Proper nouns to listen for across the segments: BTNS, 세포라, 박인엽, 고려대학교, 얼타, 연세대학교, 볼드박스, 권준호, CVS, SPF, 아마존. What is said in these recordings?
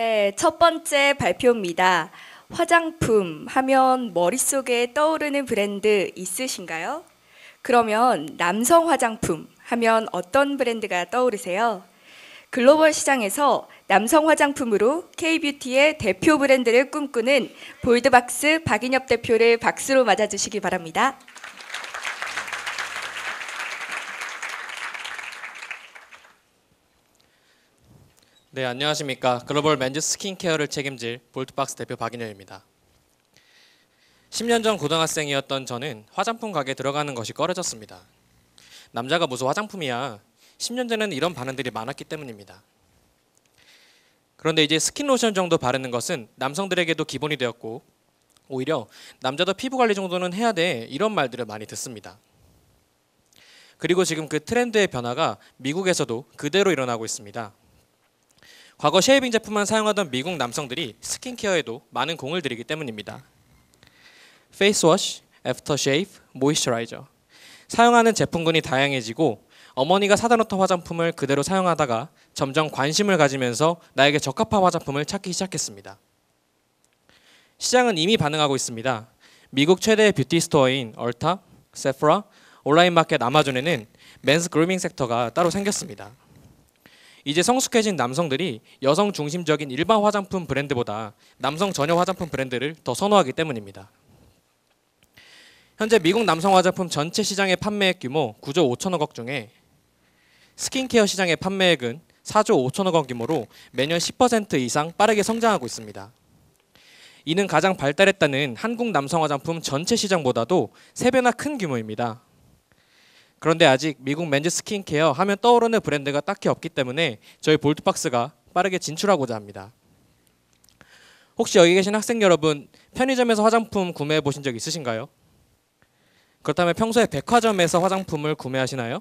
네, 첫 번째 발표입니다. 화장품 하면 머릿속에 떠오르는 브랜드 있으신가요? 그러면 남성 화장품 하면 어떤 브랜드가 떠오르세요? 글로벌 시장에서 남성 화장품으로 K-뷰티의 대표 브랜드를 꿈꾸는 볼드박스 박인엽 대표를 박수로 맞아주시기 바랍니다. 네, 안녕하십니까. 글로벌 맨즈 스킨케어를 책임질 볼드박스 대표 박인엽입니다. 10년 전 고등학생이었던 저는 화장품 가게에 들어가는 것이 꺼려졌습니다. 남자가 무슨 화장품이야. 10년 전에는 이런 반응들이 많았기 때문입니다. 그런데 이제 스킨로션 정도 바르는 것은 남성들에게도 기본이 되었고 오히려 남자도 피부관리 정도는 해야 돼, 이런 말들을 많이 듣습니다. 그리고 지금 그 트렌드의 변화가 미국에서도 그대로 일어나고 있습니다. 과거 쉐이빙 제품만 사용하던 미국 남성들이 스킨케어에도 많은 공을 들이기 때문입니다. 페이스워시, 애프터쉐이브, 모이스처라이저. 사용하는 제품군이 다양해지고 어머니가 사다 놓던 화장품을 그대로 사용하다가 점점 관심을 가지면서 나에게 적합한 화장품을 찾기 시작했습니다. 시장은 이미 반응하고 있습니다. 미국 최대의 뷰티 스토어인 얼타, 세포라, 온라인 마켓 아마존에는 맨스 그루밍 섹터가 따로 생겼습니다. 이제 성숙해진 남성들이 여성 중심적인 일반 화장품 브랜드보다 남성 전용 화장품 브랜드를 더 선호하기 때문입니다. 현재 미국 남성 화장품 전체 시장의 판매액 규모 9조 5천억 원 중에 스킨케어 시장의 판매액은 4조 5천억 원 규모로 매년 10% 이상 빠르게 성장하고 있습니다. 이는 가장 발달했다는 한국 남성 화장품 전체 시장보다도 3배나 큰 규모입니다. 그런데 아직 미국 맨즈 스킨케어 하면 떠오르는 브랜드가 딱히 없기 때문에 저희 볼드박스가 빠르게 진출하고자 합니다. 혹시 여기 계신 학생 여러분, 편의점에서 화장품 구매해 보신 적 있으신가요? 그렇다면 평소에 백화점에서 화장품을 구매하시나요?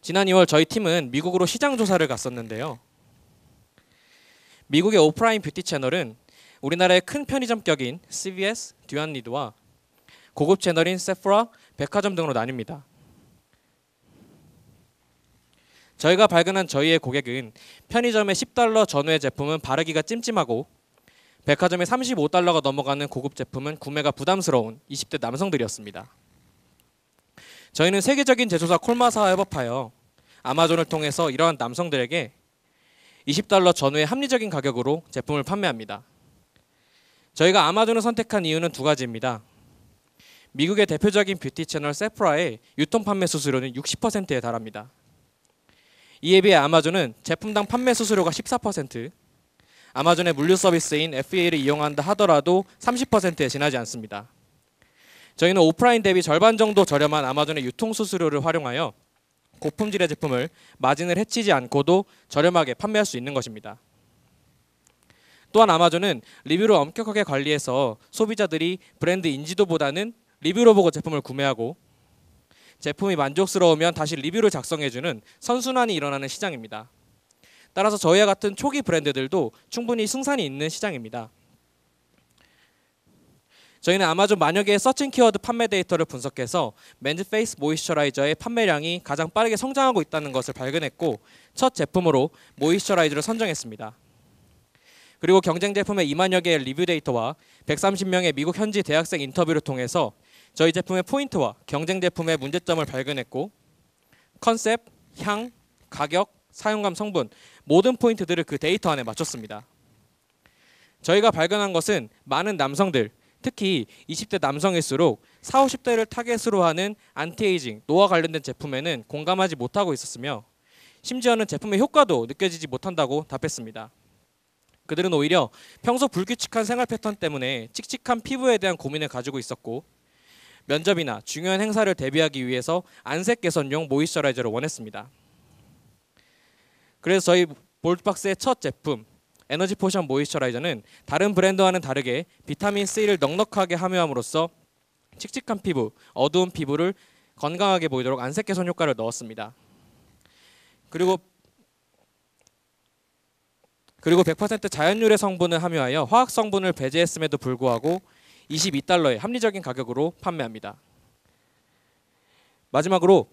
지난 2월 저희 팀은 미국으로 시장 조사를 갔었는데요. 미국의 오프라인 뷰티 채널은 우리나라의 큰 편의점 격인 CVS, 듀안리드와 고급 채널인 세포라, 백화점 등으로 나뉩니다. 저희가 발견한 저희의 고객은 편의점의 10달러 전후의 제품은 바르기가 찜찜하고 백화점의 35달러가 넘어가는 고급 제품은 구매가 부담스러운 20대 남성들이었습니다. 저희는 세계적인 제조사 콜마사와 협업하여 아마존을 통해서 이러한 남성들에게 20달러 전후의 합리적인 가격으로 제품을 판매합니다. 저희가 아마존을 선택한 이유는 2가지입니다. 미국의 대표적인 뷰티 채널 세포라의 유통 판매 수수료는 60%에 달합니다. 이에 비해 아마존은 제품당 판매 수수료가 14%, 아마존의 물류 서비스인 FBA를 이용한다 하더라도 30%에 지나지 않습니다. 저희는 오프라인 대비 절반 정도 저렴한 아마존의 유통 수수료를 활용하여 고품질의 제품을 마진을 해치지 않고도 저렴하게 판매할 수 있는 것입니다. 또한 아마존은 리뷰를 엄격하게 관리해서 소비자들이 브랜드 인지도보다는 리뷰로 보고 제품을 구매하고 제품이 만족스러우면 다시 리뷰를 작성해주는 선순환이 일어나는 시장입니다. 따라서 저희와 같은 초기 브랜드들도 충분히 승산이 있는 시장입니다. 저희는 아마존 만여 개의 서칭 키워드 판매 데이터를 분석해서 맨즈 페이스 모이스처라이저의 판매량이 가장 빠르게 성장하고 있다는 것을 발견했고 첫 제품으로 모이스처라이저를 선정했습니다. 그리고 경쟁 제품의 2만여 개의 리뷰 데이터와 130명의 미국 현지 대학생 인터뷰를 통해서 저희 제품의 포인트와 경쟁 제품의 문제점을 발견했고 컨셉, 향, 가격, 사용감, 성분 모든 포인트들을 그 데이터 안에 맞췄습니다. 저희가 발견한 것은 많은 남성들, 특히 20대 남성일수록 40, 50대를 타겟으로 하는 안티에이징, 노화 관련된 제품에는 공감하지 못하고 있었으며 심지어는 제품의 효과도 느껴지지 못한다고 답했습니다. 그들은 오히려 평소 불규칙한 생활 패턴 때문에 칙칙한 피부에 대한 고민을 가지고 있었고 면접이나 중요한 행사를 대비하기 위해서 안색 개선용 모이스처라이저를 원했습니다. 그래서 저희 볼드박스의 첫 제품 에너지 포션 모이스처라이저는 다른 브랜드와는 다르게 비타민C를 넉넉하게 함유함으로써 칙칙한 피부, 어두운 피부를 건강하게 보이도록 안색 개선 효과를 넣었습니다. 그리고 100% 자연유래 성분을 함유하여 화학 성분을 배제했음에도 불구하고 22달러의 합리적인 가격으로 판매합니다. 마지막으로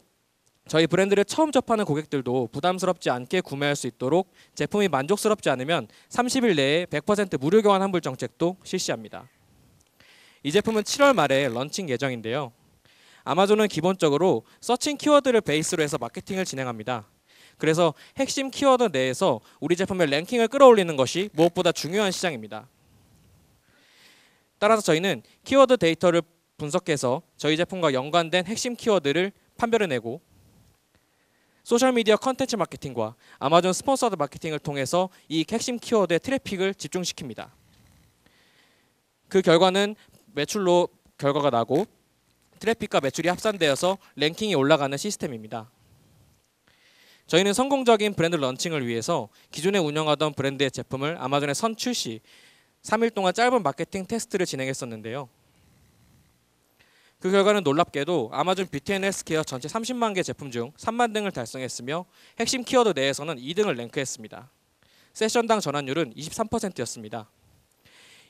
저희 브랜드를 처음 접하는 고객들도 부담스럽지 않게 구매할 수 있도록 제품이 만족스럽지 않으면 30일 내에 100% 무료 교환 환불 정책도 실시합니다. 이 제품은 7월 말에 런칭 예정인데요. 아마존은 기본적으로 서칭 키워드를 베이스로 해서 마케팅을 진행합니다. 그래서 핵심 키워드 내에서 우리 제품의 랭킹을 끌어올리는 것이 무엇보다 중요한 시장입니다. 따라서 저희는 키워드 데이터를 분석해서 저희 제품과 연관된 핵심 키워드를 판별해내고 소셜미디어 컨텐츠 마케팅과 아마존 스폰서드 마케팅을 통해서 이 핵심 키워드의 트래픽을 집중시킵니다. 그 결과는 매출로 결과가 나고 트래픽과 매출이 합산되어서 랭킹이 올라가는 시스템입니다. 저희는 성공적인 브랜드 런칭을 위해서 기존에 운영하던 브랜드의 제품을 아마존에 선출시 3일 동안 짧은 마케팅 테스트를 진행했었는데요. 그 결과는 놀랍게도 아마존 BTNS 기업 전체 30만 개 제품 중 3만 등을 달성했으며 핵심 키워드 내에서는 2등을 랭크했습니다. 세션당 전환율은 23%였습니다.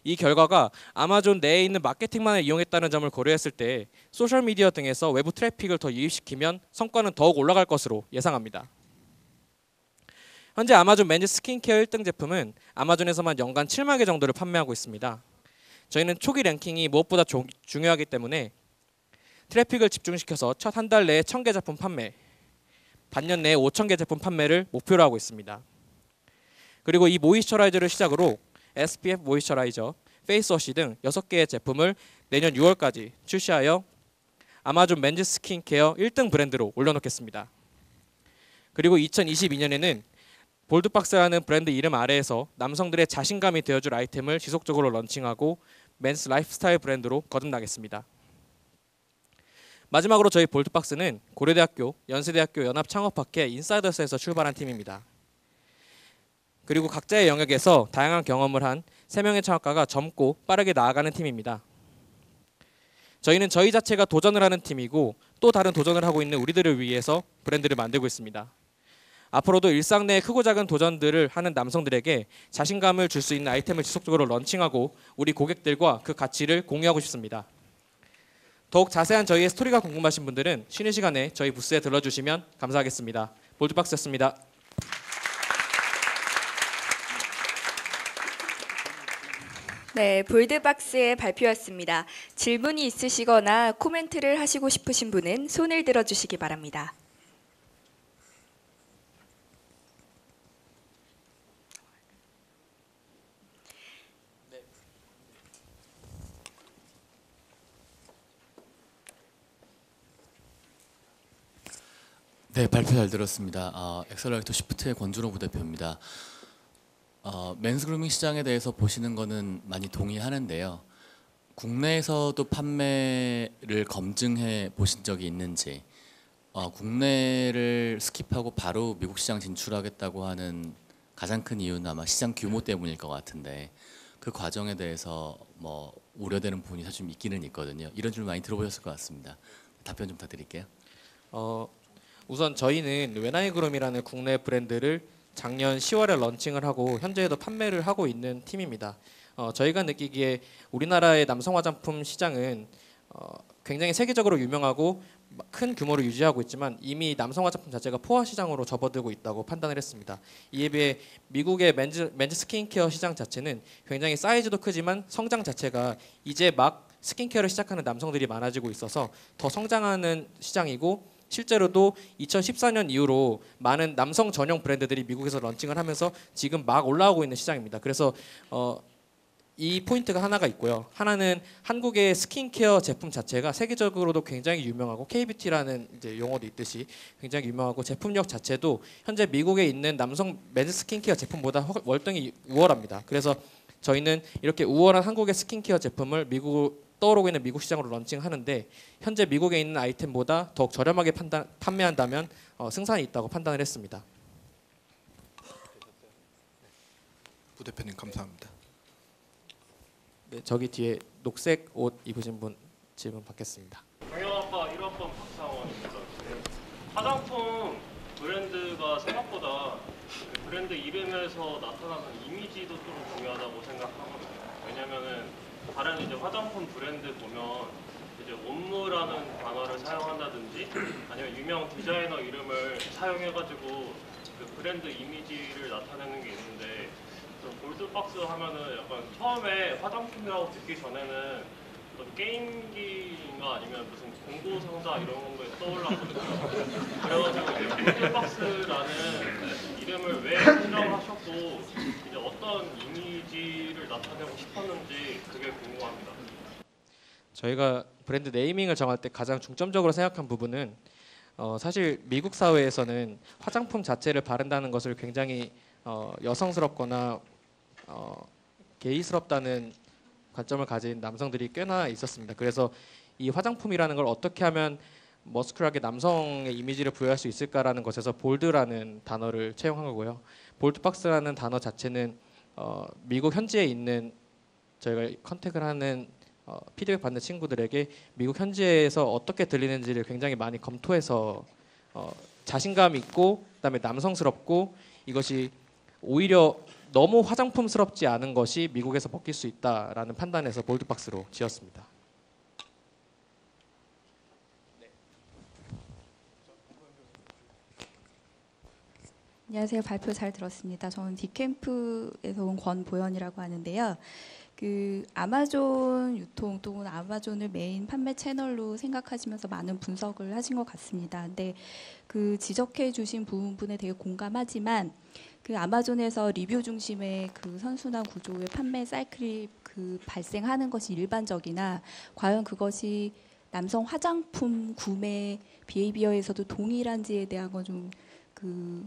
이 결과가 아마존 내에 있는 마케팅만을 이용했다는 점을 고려했을 때 소셜미디어 등에서 외부 트래픽을 더 유입시키면 성과는 더욱 올라갈 것으로 예상합니다. 현재 아마존 맨즈 스킨케어 1등 제품은 아마존에서만 연간 7만 개 정도를 판매하고 있습니다. 저희는 초기 랭킹이 무엇보다 중요하기 때문에 트래픽을 집중시켜서 첫 한 달 내에 1,000개 제품 판매, 반년 내에 5,000개 제품 판매를 목표로 하고 있습니다. 그리고 이 모이스처라이저를 시작으로 SPF 모이스처라이저, 페이스워시 등 6개의 제품을 내년 6월까지 출시하여 아마존 맨즈 스킨케어 1등 브랜드로 올려놓겠습니다. 그리고 2022년에는 볼드박스라는 브랜드 이름 아래에서 남성들의 자신감이 되어줄 아이템을 지속적으로 런칭하고 맨스 라이프스타일 브랜드로 거듭나겠습니다. 마지막으로 저희 볼드박스는 고려대학교, 연세대학교 연합창업학회 인사이더스에서 출발한 팀입니다. 그리고 각자의 영역에서 다양한 경험을 한 3명의 창업가가 젊고 빠르게 나아가는 팀입니다. 저희는 저희 자체가 도전을 하는 팀이고 또 다른 도전을 하고 있는 우리들을 위해서 브랜드를 만들고 있습니다. 앞으로도 일상 내 크고 작은 도전들을 하는 남성들에게 자신감을 줄 수 있는 아이템을 지속적으로 런칭하고 우리 고객들과 그 가치를 공유하고 싶습니다. 더욱 자세한 저희의 스토리가 궁금하신 분들은 쉬는 시간에 저희 부스에 들러주시면 감사하겠습니다. 볼드박스였습니다. 네, 볼드박스의 발표였습니다. 질문이 있으시거나 코멘트를 하시고 싶으신 분은 손을 들어주시기 바랍니다. 네, 발표 잘 들었습니다. 엑셀러레이터 시프트의 권준호 부대표입니다. 맨스그루밍 시장에 대해서 보시는 거는 많이 동의하는데요. 국내에서도 판매를 검증해 보신 적이 있는지, 국내를 스킵하고 바로 미국 시장 진출하겠다고 하는 가장 큰 이유는 아마 시장 규모 때문일 것 같은데 그 과정에 대해서 뭐 우려되는 부분이 사실 좀 있기는 있거든요. 이런 줄 많이 들어보셨을 것 같습니다. 답변 좀 부탁드릴게요. 우선 저희는 웬아이그룹이라는 국내 브랜드를 작년 10월에 런칭을 하고 현재에도 판매를 하고 있는 팀입니다. 저희가 느끼기에 우리나라의 남성 화장품 시장은 굉장히 세계적으로 유명하고 큰 규모를 유지하고 있지만 이미 남성 화장품 자체가 포화 시장으로 접어들고 있다고 판단을 했습니다. 이에 비해 미국의 맨즈 스킨케어 시장 자체는 굉장히 사이즈도 크지만 성장 자체가 이제 막 스킨케어를 시작하는 남성들이 많아지고 있어서 더 성장하는 시장이고 실제로도 2014년 이후로 많은 남성 전용 브랜드들이 미국에서 런칭을 하면서 지금 막 올라오고 있는 시장입니다. 그래서 이 포인트가 하나가 있고요. 하나는 한국의 스킨케어 제품 자체가 세계적으로도 굉장히 유명하고 KBT라는 이제 용어도 있듯이 굉장히 유명하고 제품력 자체도 현재 미국에 있는 남성 맨즈 스킨케어 제품보다 월등히 우월합니다. 그래서 저희는 이렇게 우월한 한국의 스킨케어 제품을 떠오르고 있는 미국 시장으로 런칭하는데 현재 미국에 있는 아이템보다 더욱 저렴하게 판매한다면 승산이 있다고 판단을 했습니다. 부대표님 감사합니다. 네, 저기 뒤에 녹색 옷 입으신 분 질문 받겠습니다. 아빠 1학번 박상원입니다. 화장품 브랜드가 생각보다 브랜드 이름에서 나타나는 이미지도 좀 중요하다고 생각하거든요. 왜냐면은 다른 이제 화장품 브랜드 보면 이제 업무라는 단어를 사용한다든지 아니면 유명 디자이너 이름을 사용해가지고 그 브랜드 이미지를 나타내는 게 있는데, 볼드박스 하면은 약간 처음에 화장품이라고 듣기 전에는 어떤 게임기인가 아니면 무슨 공구 상자 이런 거에 떠올랐거든요. 그래가지고 이제 볼드박스라는 이름을 왜 생각하셨고 이제 어떤 이미지를 나타내고 싶었는지 그게 궁금합니다. 저희가 브랜드 네이밍을 정할 때 가장 중점적으로 생각한 부분은 사실 미국 사회에서는 화장품 자체를 바른다는 것을 굉장히 여성스럽거나 게이스럽다는 관점을 가진 남성들이 꽤나 있었습니다. 그래서 이 화장품이라는 걸 어떻게 하면 머스큘하게 남성의 이미지를 부여할 수 있을까라는 것에서 볼드라는 단어를 채용한 거고요. 볼드박스라는 단어 자체는 미국 현지에 있는 저희가 컨택을 하는 피드백 받는 친구들에게 미국 현지에서 어떻게 들리는지를 굉장히 많이 검토해서 자신감 있고 그다음에 남성스럽고 이것이 오히려 너무 화장품스럽지 않은 것이 미국에서 먹힐 수 있다라는 판단에서 볼드박스로 지었습니다. 안녕하세요. 발표 잘 들었습니다. 저는 디캠프에서 온 권보연이라고 하는데요. 그 아마존 유통 또는 아마존을 메인 판매 채널로 생각하시면서 많은 분석을 하신 것 같습니다. 근데 그 지적해 주신 부분에 되게 공감하지만 그 아마존에서 리뷰 중심의 그 선순환 구조의 판매 사이클이 그 발생하는 것이 일반적이나 과연 그것이 남성 화장품 구매 비헤비어에서도 동일한지에 대한 건 좀 그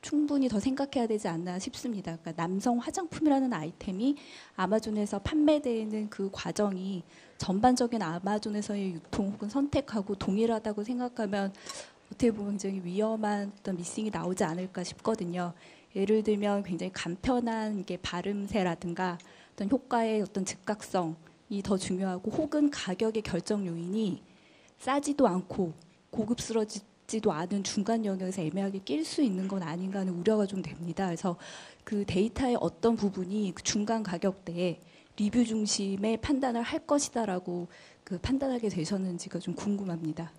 충분히 더 생각해야 되지 않나 싶습니다. 그러니까 남성 화장품이라는 아이템이 아마존에서 판매되는 그 과정이 전반적인 아마존에서의 유통 혹은 선택하고 동일하다고 생각하면 어떻게 보면 굉장히 위험한 어떤 미싱이 나오지 않을까 싶거든요. 예를 들면 굉장히 간편한 이게 발음새라든가 어떤 효과의 어떤 즉각성이 더 중요하고 혹은 가격의 결정 요인이 싸지도 않고 고급스러워지지도 않은 중간 영역에서 애매하게 낄 수 있는 건 아닌가 하는 우려가 좀 됩니다. 그래서 그 데이터의 어떤 부분이 그 중간 가격대에 리뷰 중심의 판단을 할 것이다라고 그 판단하게 되셨는지가 좀 궁금합니다.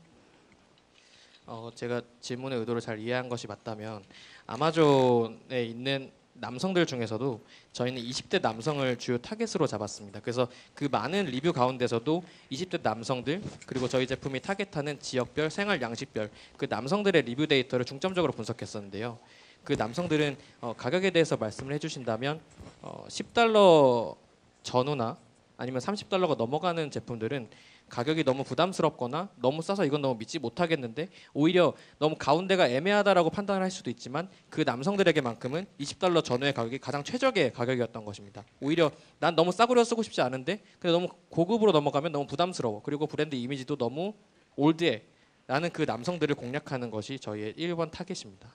제가 질문의 의도를 잘 이해한 것이 맞다면 아마존에 있는 남성들 중에서도 저희는 20대 남성을 주요 타겟으로 잡았습니다. 그래서 그 많은 리뷰 가운데서도 20대 남성들 그리고 저희 제품이 타겟하는 지역별, 생활 양식별 그 남성들의 리뷰 데이터를 중점적으로 분석했었는데요. 그 남성들은 가격에 대해서 말씀을 해주신다면 $10 전후나 아니면 $30가 넘어가는 제품들은 가격이 너무 부담스럽거나 너무 싸서 이건 너무 믿지 못하겠는데 오히려 너무 가운데가 애매하다라고 판단을 할 수도 있지만 그 남성들에게만큼은 $20 전후의 가격이 가장 최적의 가격이었던 것입니다. 오히려 난 너무 싸구려 쓰고 싶지 않은데 근데 너무 고급으로 넘어가면 너무 부담스러워. 그리고 브랜드 이미지도 너무 올드해. 라는 그 남성들을 공략하는 것이 저희의 1번 타겟입니다.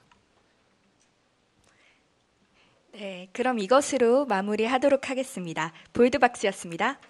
네, 그럼 이것으로 마무리하도록 하겠습니다. 볼드박스였습니다.